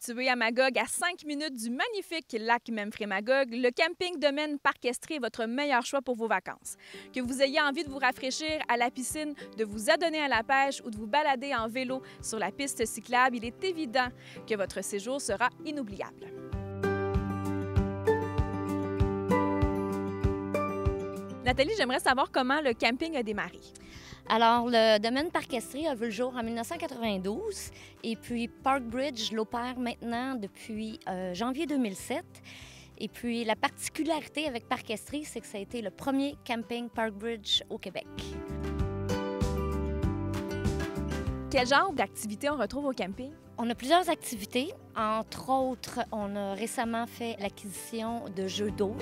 Situé à Magog, à 5 minutes du magnifique lac Memphrémagog, le camping Domaine Parc Estrie est votre meilleur choix pour vos vacances. Que vous ayez envie de vous rafraîchir à la piscine, de vous adonner à la pêche ou de vous balader en vélo sur la piste cyclable, il est évident que votre séjour sera inoubliable. Nathalie, j'aimerais savoir comment le camping a démarré. Alors, le Domaine Parc Estrie a vu le jour en 1992 et puis Parkbridge l'opère maintenant depuis janvier 2007. Et puis, la particularité avec Parc Estrie, c'est que ça a été le premier camping Parkbridge au Québec. Quel genre d'activités on retrouve au camping? On a plusieurs activités. Entre autres, on a récemment fait l'acquisition de jeux d'eau.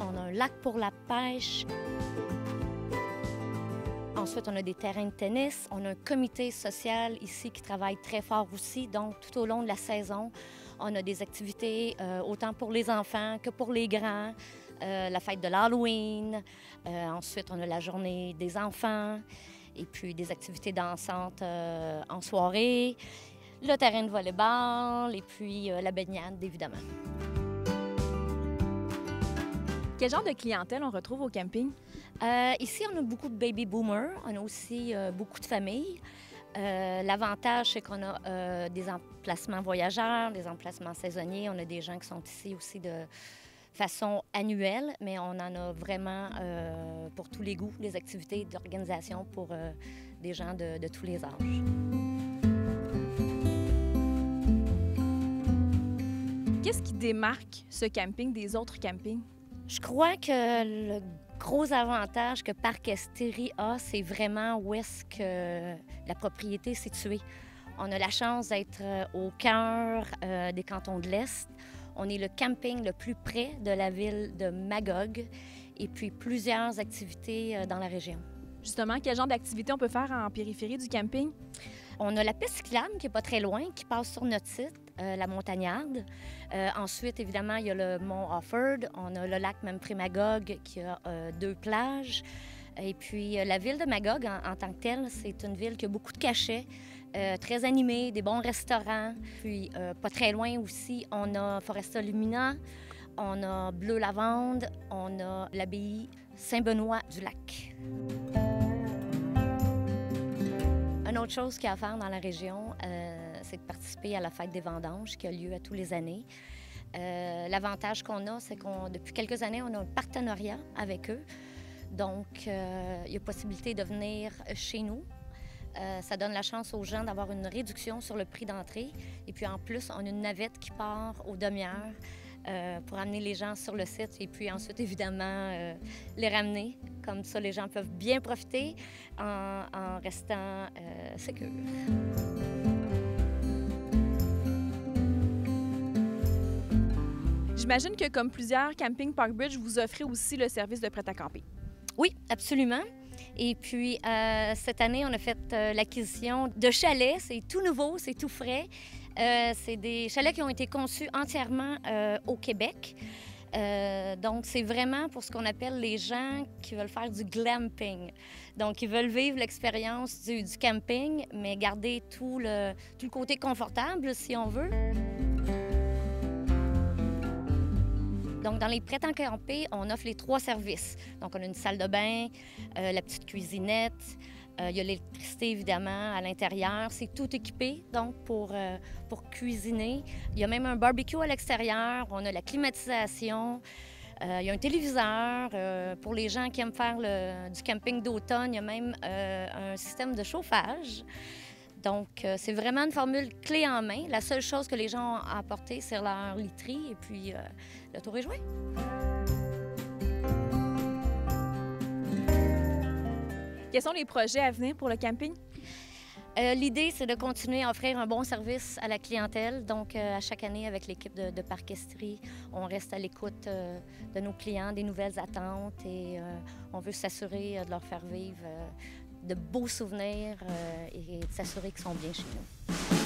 On a un lac pour la pêche. Ensuite, on a des terrains de tennis. On a un comité social ici qui travaille très fort aussi. Donc, tout au long de la saison, on a des activités autant pour les enfants que pour les grands. La fête de l'Halloween. Ensuite, on a la journée des enfants. Et puis, des activités dansantes en soirée. Le terrain de volleyball. Et puis, la baignade, évidemment. Quel genre de clientèle on retrouve au camping? Ici, on a beaucoup de baby boomers. On a aussi beaucoup de familles. L'avantage, c'est qu'on a des emplacements voyageurs, des emplacements saisonniers. On a des gens qui sont ici aussi de façon annuelle, mais on en a vraiment pour tous les goûts, des activités d'organisation pour des gens de tous les âges. Qu'est-ce qui démarque ce camping des autres campings? Je crois que le gros avantage que Parc Estrie a, c'est vraiment où est-ce que la propriété est située. On a la chance d'être au cœur des cantons de l'Est. On est le camping le plus près de la ville de Magog et puis plusieurs activités dans la région. Justement, quel genre d'activités on peut faire en périphérie du camping? On a la piste cyclable qui n'est pas très loin, qui passe sur notre site, la Montagnarde. Ensuite, évidemment, il y a le Mont Offord. On a le lac Memphrémagog qui a deux plages. Et puis, la ville de Magog, en tant que telle, c'est une ville qui a beaucoup de cachets, très animée, des bons restaurants. Puis, pas très loin aussi, on a Foresta Lumina, on a Bleu Lavande, on a l'abbaye Saint-Benoît-du-Lac. Une autre chose qu'il y a à faire dans la région, c'est de participer à la Fête des Vendanges qui a lieu à tous les années. L'avantage qu'on a, c'est qu'on depuis quelques années, on a un partenariat avec eux. Donc, il y a possibilité de venir chez nous. Ça donne la chance aux gens d'avoir une réduction sur le prix d'entrée. Et puis, en plus, on a une navette qui part aux demi-heures pour amener les gens sur le site et puis ensuite, évidemment, les ramener. Comme ça, les gens peuvent bien profiter en restant sécures. J'imagine que, comme plusieurs, Camping Parkbridge, vous offrez aussi le service de prêt-à-camper. Oui, absolument. Et puis, cette année, on a fait l'acquisition de chalets. C'est tout nouveau, c'est tout frais. C'est des chalets qui ont été conçus entièrement au Québec. Donc, c'est vraiment pour ce qu'on appelle les gens qui veulent faire du glamping. Donc, ils veulent vivre l'expérience du camping, mais garder tout le côté confortable, si on veut. Donc, dans les prêt-à-camper, on offre les trois services. Donc, on a une salle de bain, la petite cuisinette, il y a l'électricité, évidemment, à l'intérieur. C'est tout équipé, donc, pour cuisiner. Il y a même un barbecue à l'extérieur, on a la climatisation, il y a un téléviseur. Pour les gens qui aiment faire du camping d'automne, il y a même un système de chauffage. Donc, c'est vraiment une formule clé en main. La seule chose que les gens ont apportée, c'est leur literie et puis le tour est joué. Quels sont les projets à venir pour le camping? L'idée, c'est de continuer à offrir un bon service à la clientèle. Donc, à chaque année, avec l'équipe de Parc Estrie, on reste à l'écoute de nos clients, des nouvelles attentes et on veut s'assurer de leur faire vivre de beaux souvenirs et de s'assurer qu'ils sont bien chez nous.